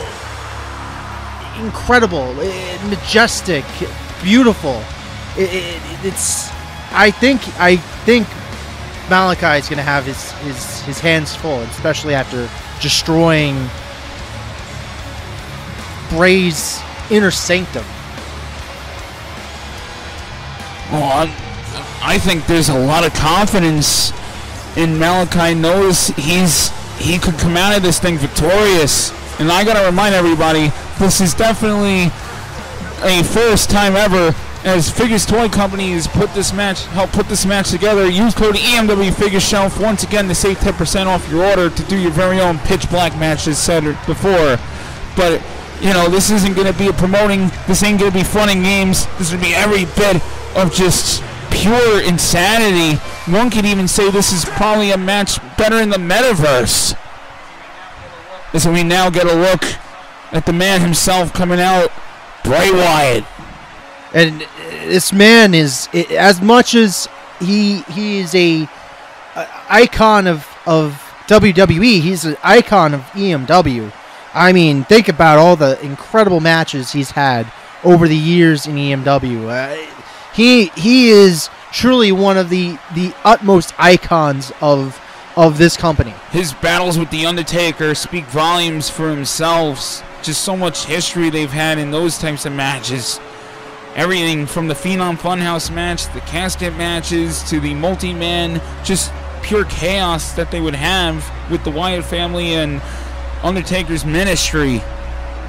incredible, uh, majestic, beautiful. It, it, it's. I think. I think Malakai is going to have his, his his hands full, especially after destroying Bray's inner sanctum. Well, I, I think there's a lot of confidence in Malakai. Knows he's he could come out of this thing victorious. And I gotta remind everybody, this is definitely a first time ever as Figures Toy Company has put this match, helped put this match together. Use code E M W Figure Shelf once again to save ten percent off your order to do your very own Pitch Black match, as said before. But you know, this isn't gonna be a promoting. This ain't gonna be fun and games. This would be every bit of just pure insanity. One could even say this is probably a match better in the metaverse. As we now get a look at the man himself coming out, Bray Wyatt. And this man is, as much as he he is a, a icon of of W W E, he's an icon of E M W. I mean, think about all the incredible matches he's had over the years in E M W. Uh, he he is truly one of the the utmost icons of of this company. His battles with The Undertaker speak volumes for themselves. Just so much history they've had in those types of matches. Everything from the Phenom Funhouse match, the casket matches, to the multi-man, just pure chaos that they would have with the Wyatt family and Undertaker's ministry.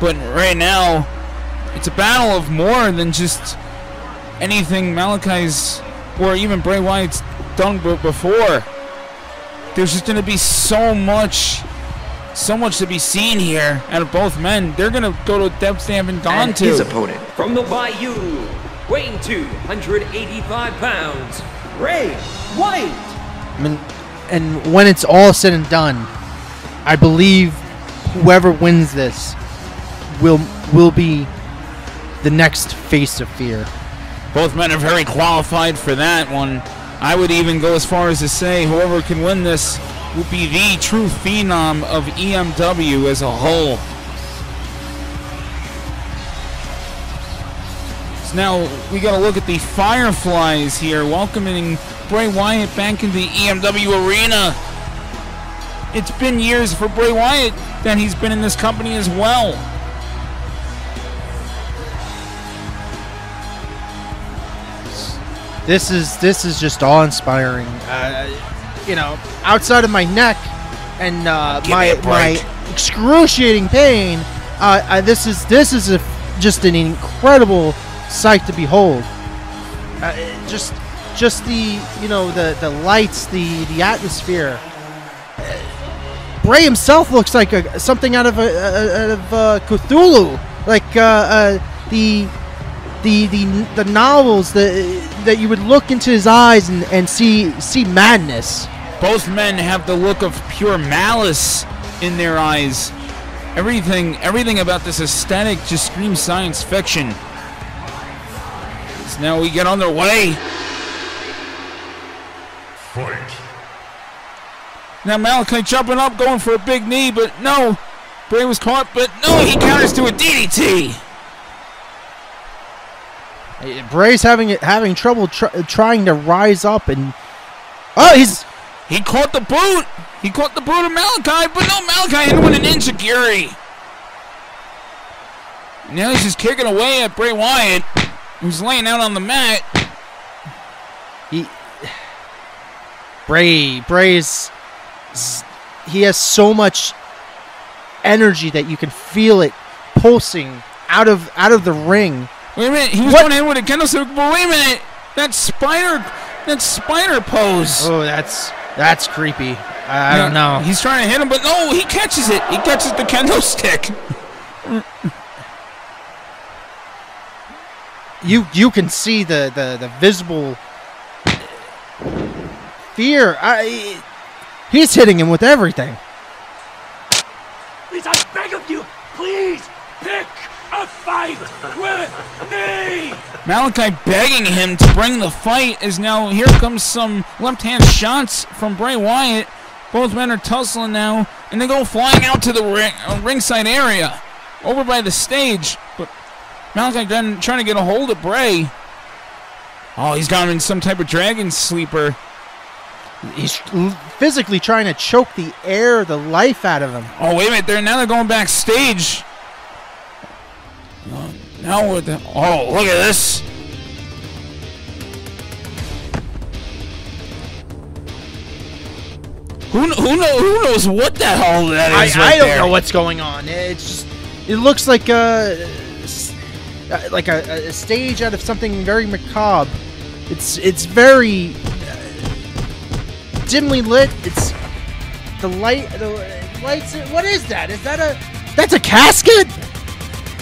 But right now, it's a battle of more than just anything Malakai's or even Bray Wyatt's done before. There's just going to be so much, so much to be seen here out of both men. They're going to go to depth they haven't gone to. His opponent from the Bayou, weighing two hundred eighty-five pounds, Bray Wyatt. I mean, and when it's all said and done, I believe whoever wins this will will be the next face of fear. Both men are very qualified for that one. I would even go as far as to say whoever can win this will be the true phenom of E M W as a whole. So now we got to look at the Fireflies here, welcoming Bray Wyatt back into the E M W arena. It's been years for Bray Wyatt that he's been in this company as well. This is this is just awe-inspiring. Uh, you know, outside of my neck and uh, my my excruciating pain, uh, I, this is this is a, just an incredible sight to behold. Uh, just just the you know the the lights, the the atmosphere. Bray himself looks like a, something out of a, out of uh, Cthulhu, like uh, uh, the. The, the the novels that that you would look into his eyes and, and see see madness. Both men have the look of pure malice in their eyes. Everything everything about this aesthetic just screams science fiction. So now we get underway. Fight. Now Malakai jumping up, going for a big knee, but no. Bray was caught, but no, he counters to a D D T. Bray's having having trouble tr trying to rise up, and oh, he's he caught the boot. He caught the boot of Malakai, but no, Malakai hit him with an insecurity. Now he's just kicking away at Bray Wyatt, who's laying out on the mat. He Bray Bray's he has so much energy that you can feel it pulsing out of out of the ring. Wait a minute, he was what? Going in with a candlestick, but wait a minute, that spider, that spider pose. Oh, that's, that's creepy. I, I don't know. He's trying to hit him, but no, he catches it. He catches the candlestick. you, you can see the, the, the visible fear. I, he's hitting him with everything. Please, I beg of you, please, pick a fight with me! Malakai begging him to bring the fight as now here comes some left-hand shots from Bray Wyatt. Both men are tussling now, and they go flying out to the ring, uh, ringside area, over by the stage. But Malakai then trying to get a hold of Bray. Oh, he's got him in some type of dragon sleeper. He's physically trying to choke the air, the life out of him. Oh, wait a minute. They're, now they're going backstage. Now with the, oh, look at this. Who who knows who knows what the hell that is? I, right I don't there. know what's going on. It's just it looks like a like a, a stage out of something very macabre. It's it's very dimly lit. It's the light the lights. What is that? Is that a that's a casket?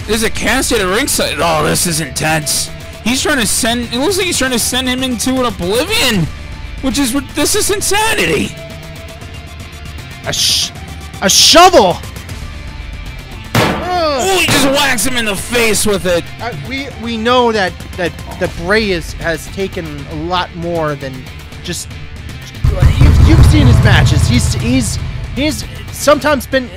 There's a casket at ringside. Oh, this is intense. He's trying to send. It looks like he's trying to send him into an oblivion, which is what this is insanity. A sh a shovel. Oh, he just whacks him in the face with it. Uh, we we know that that that Bray is, has taken a lot more than just. You've, you've seen his matches. He's he's he's sometimes been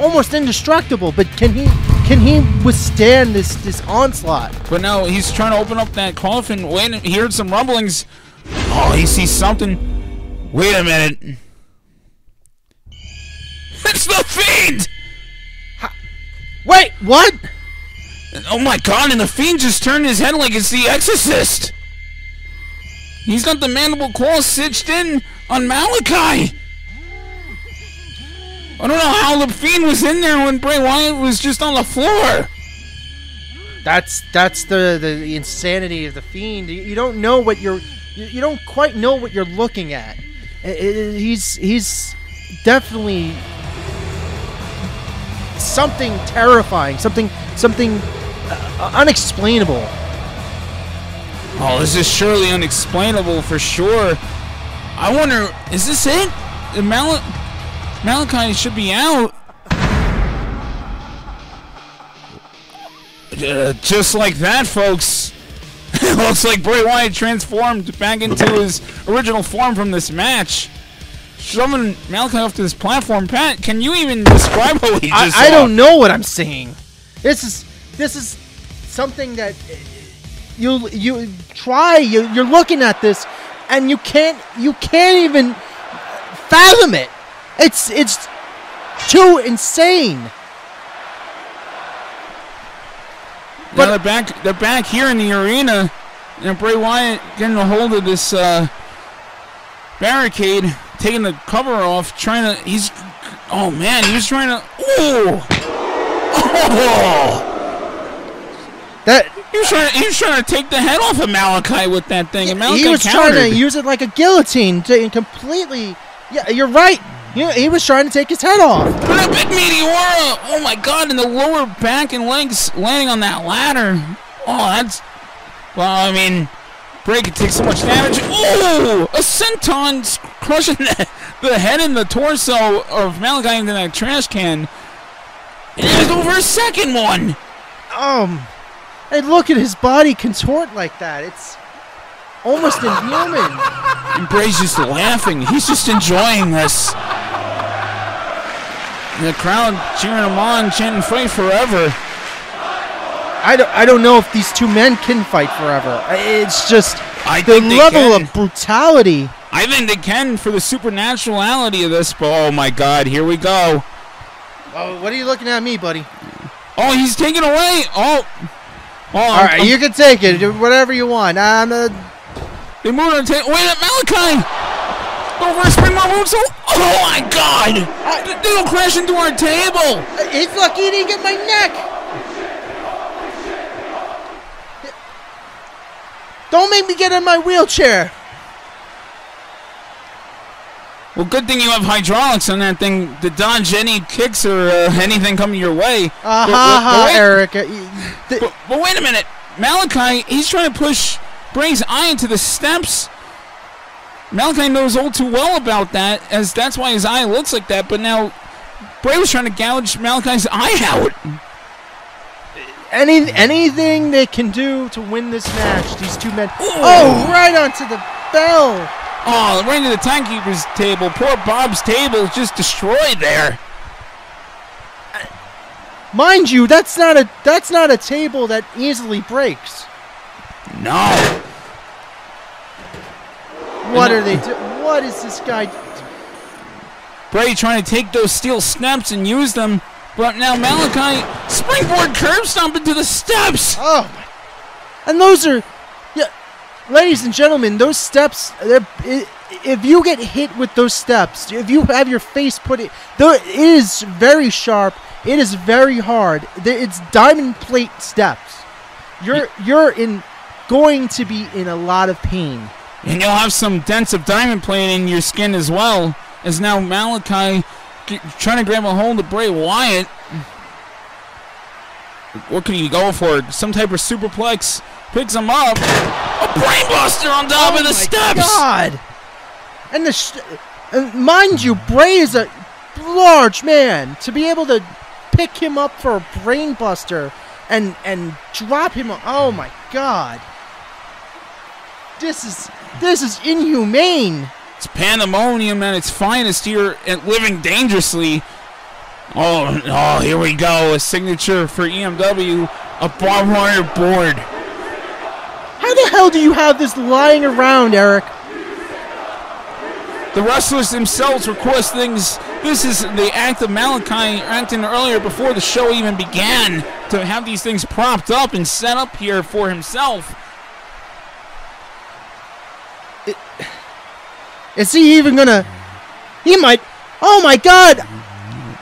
almost indestructible, but can he can he withstand this this onslaught? But now he's trying to open up that coffin. Wait, he heard some rumblings. Oh, he sees something. Wait a minute. It's the Fiend! Wait, what? Oh my god, and the Fiend just turned his head like it's the Exorcist! He's got the mandible claw stitched in on Malakai! I don't know how the Fiend was in there when Bray Wyatt was just on the floor! That's that's the, the, the insanity of the Fiend. You don't know what you're... You don't quite know what you're looking at. He's... he's... definitely something terrifying, something something uh, unexplainable. Oh, this is surely unexplainable for sure. I wonder, is this it? Mal Malakai should be out. Uh, just like that, folks. It looks like Bray Wyatt transformed back into his original form from this match. Shoving Malakai off to this platform. Pat, can you even describe what he just I, I don't know what I'm seeing. This is this is something that you you try. You, you're looking at this, and you can't you can't even fathom it. It's it's too insane. But now they're back they're back here in the arena, and Bray Wyatt getting a hold of this uh, barricade. Taking the cover off, trying to. He's. Oh man, he was trying to. Ooh! Oh! That. He was trying to, he was trying to take the head off of Malakai with that thing. And Malakai he was countered. trying to use it like a guillotine to completely. Yeah, you're right. He, he was trying to take his head off. But a big meteora! Oh my god, and the lower back and legs landing on that ladder. Oh, that's. Well, I mean. Break, it takes so much damage. Ooh! A senton crushing the, the head and the torso of Malakai into that trash can. And there's over a second one! Um, and look at his body contort like that. It's almost inhuman. And Bray's just laughing. He's just enjoying this. And the crowd cheering him on, chanting fight forever. I don't, I don't know if these two men can fight forever. It's just I the level of brutality. I think they can for the supernaturality of this. But oh, my God. Here we go. Oh, what are you looking at me, buddy? Oh, he's taking away. Oh. oh All I'm, right, I'm, you can take it. Do whatever you want. I'm a... They moved on. Wait up, Malakai. Over a spring my so Oh, my God. I, They'll crash into our table. He's lucky he didn't get my neck. Don't make me get in my wheelchair! Well, good thing you have hydraulics on that thing to dodge any kicks or uh, anything coming your way. Uh-huh, but, but, but Eric. But, but wait a minute. Malakai, he's trying to push Bray's eye into the steps. Malakai knows all too well about that, as that's why his eye looks like that. But now Bray was trying to gouge Malakai's eye out. Any anything they can do to win this match, these two men. Ooh. Oh, right onto the bell. Oh, right into the timekeeper's table. Poor Bob's table is just destroyed there. Mind you, that's not a that's not a table that easily breaks. No. What are they doing? What is this guy? Bray trying to take those steel snaps and use them. But now Malakai springboard curb stomp into the steps. Oh, my. And those are, yeah, ladies and gentlemen, those steps. If you get hit with those steps, if you have your face put it, though, it is very sharp. It is very hard. It's diamond plate steps. You're you're in going to be in a lot of pain. And you'll have some dents of diamond plate in your skin as well. As now Malakai trying to grab a hold of Bray Wyatt. What could he go for? Some type of superplex. Picks him up. A brainbuster on top of the steps. Oh my God! And the sh and mind you, Bray is a large man. To be able to pick him up for a brainbuster and and drop him. Oh my God! This is this is inhumane. It's pandemonium at its finest here at Living Dangerously. Oh, oh, here we go. A signature for E M W, a barbed wire board. How the hell do you have this lying around, Eric? The wrestlers themselves request things. This is the act of Malakai acting earlier before the show even began to have these things propped up and set up here for himself. It Is he even gonna? He might. Oh my God!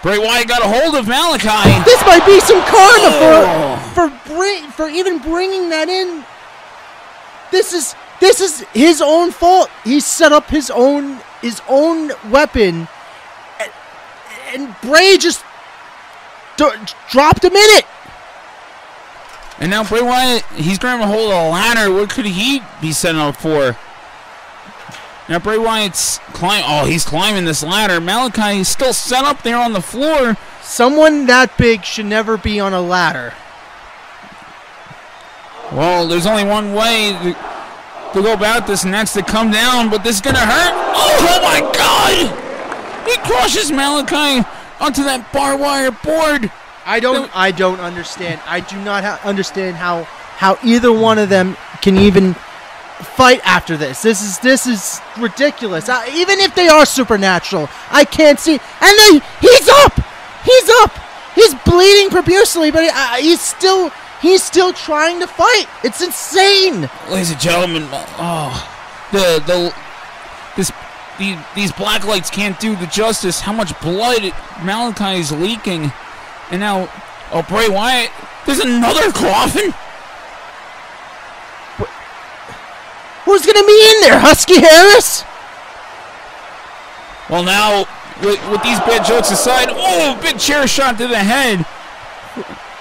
Bray Wyatt got a hold of Malakai. This might be some karma oh. for for Bray, for even bringing that in. This is this is his own fault. He set up his own his own weapon, and, and Bray just d dropped him in it. And now Bray Wyatt, he's grabbing a hold of a ladder. What could he be setting up for? Now Bray Wyatt's climb. Oh, he's climbing this ladder. Malakai is still set up there on the floor. Someone that big should never be on a ladder. Well, there's only one way to, to go about this, and that's to come down. But this is gonna hurt. Oh, oh my God! He crushes Malakai onto that barbed wire board. I don't. That, I don't understand. I do not ha understand how how either one of them can even fight after this. This is this is ridiculous. Uh, even if they are supernatural, I can't see. And then he's up, he's up, he's bleeding profusely, but he, uh, he's still he's still trying to fight. It's insane, ladies and gentlemen. Oh, the the this the, these black lights can't do the justice. How much blood Malakai is leaking, and now oh Bray Wyatt, there's another coffin. Who's going to be in there, Husky Harris? Well, now, with, with these bad jokes aside, oh, big chair shot to the head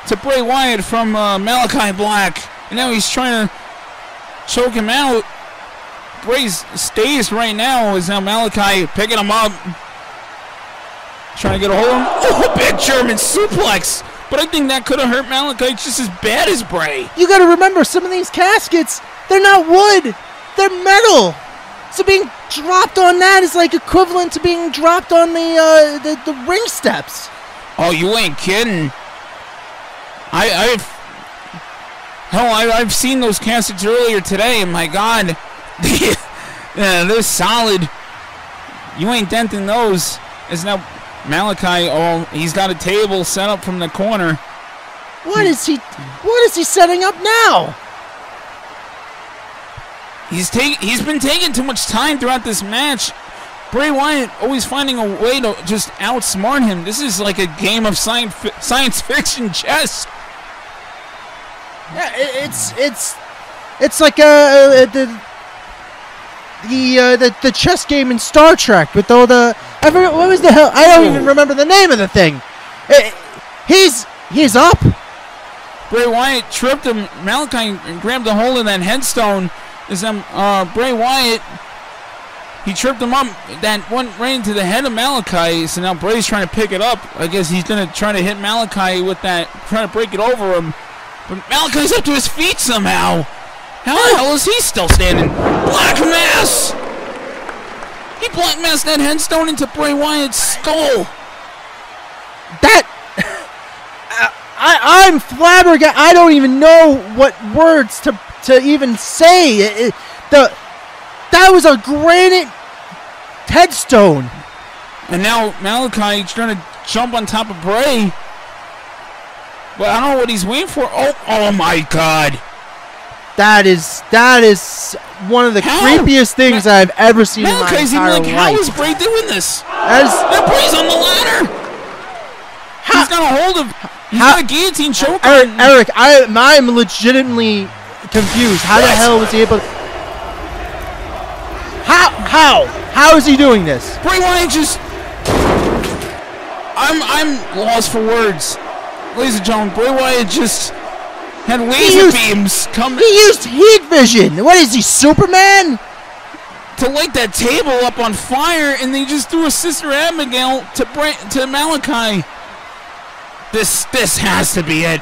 to Bray Wyatt from uh, Malakai Black. And now he's trying to choke him out. Bray's stays right now is now Malakai picking him up. Trying to get a hold of him. Oh, big German suplex. But I think that could have hurt Malakai just as bad as Bray. You got to remember, some of these caskets, they're not wood. They're metal, so being dropped on that is like equivalent to being dropped on the uh, the, the ring steps. Oh, you ain't kidding! I, I've hell, I, I've seen those caskets earlier today, and my God, yeah, they're solid. You ain't denting those. It's now Malakai. Oh, he's got a table set up from the corner. What is he? What is he setting up now? He's take, He's been taking too much time throughout this match. Bray Wyatt always finding a way to just outsmart him. This is like a game of science science fiction chess. Yeah, it, it's it's it's like uh, the the, uh, the the chess game in Star Trek with all the I forget, what was the hell I don't even remember the name of the thing. It, he's he's up. Bray Wyatt tripped him. Malakai grabbed a hold of that headstone. Is um, uh, Bray Wyatt, he tripped him up. That one right into the head of Malakai, so now Bray's trying to pick it up. I guess he's going to try to hit Malakai with that, trying to break it over him. But Malakai's up to his feet somehow. How the hell is he still standing? Black Mass! He black massed that headstone into Bray Wyatt's skull. That... I, I'm flabbergasted. I don't even know what words to... to even say it, it, the that was a granite headstone. And now Malakai trying to jump on top of Bray. But I don't know what he's waiting for. Oh, oh my God. That is that is one of the how? creepiest things Ma I've ever seen Ma in my crazy, entire like, life. How is Bray doing this? As that Bray's on the ladder. How? He's got a hold of. He's how? got a guillotine choke. Eric, Eric, I I'm legitimately confused. How yes. the hell was he able? To How how how is he doing this? Bray Wyatt just. I'm I'm lost for words. Ladies and gentlemen, Bray Wyatt just had laser used, beams come. He used heat vision. What is he, Superman? To light that table up on fire, and they just threw a Sister Abigail to Bray, to Malakai. This this has to be it.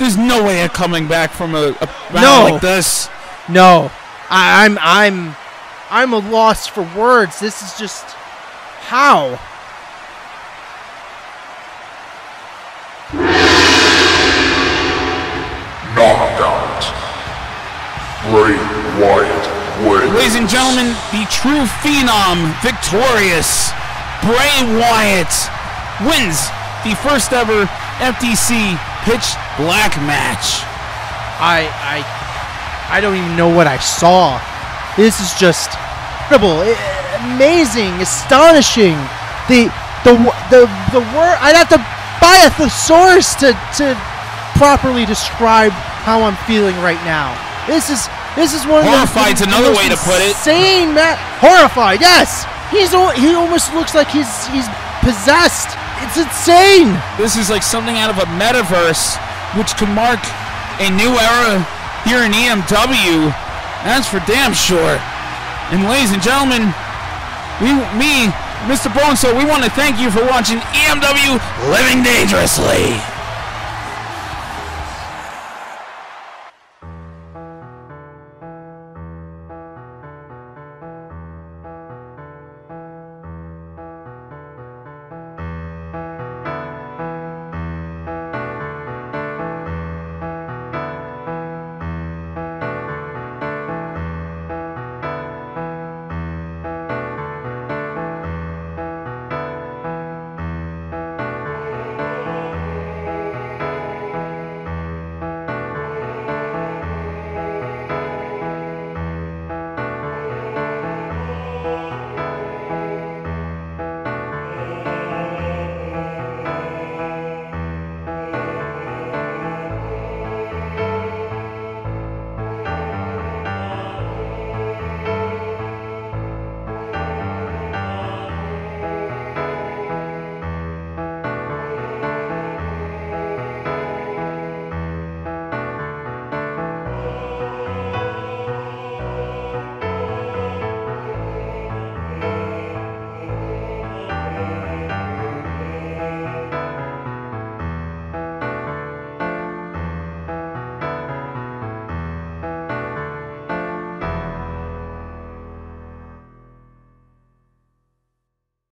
There's no way of coming back from a, a round no. like this. No, I, I'm I'm I'm a loss for words. This is just how. Knocked out. Bray Wyatt wins. Ladies and gentlemen, the true phenom, victorious Bray Wyatt wins the first ever F T C Pitch Black match. I I I don't even know what I saw. This is just incredible, amazing, astonishing. The the the the word I'd have to buy a thesaurus to to. properly describe how I'm feeling right now. This is this is one of horrified's the, the, another the way to put it. Insane, Matt. Horrified. Yes. He's he almost looks like he's he's possessed. It's insane. This is like something out of a metaverse, which could mark a new era here in E M W. That's for damn sure. And ladies and gentlemen, we me Mister Boneso, we want to thank you for watching E M W Living Dangerously.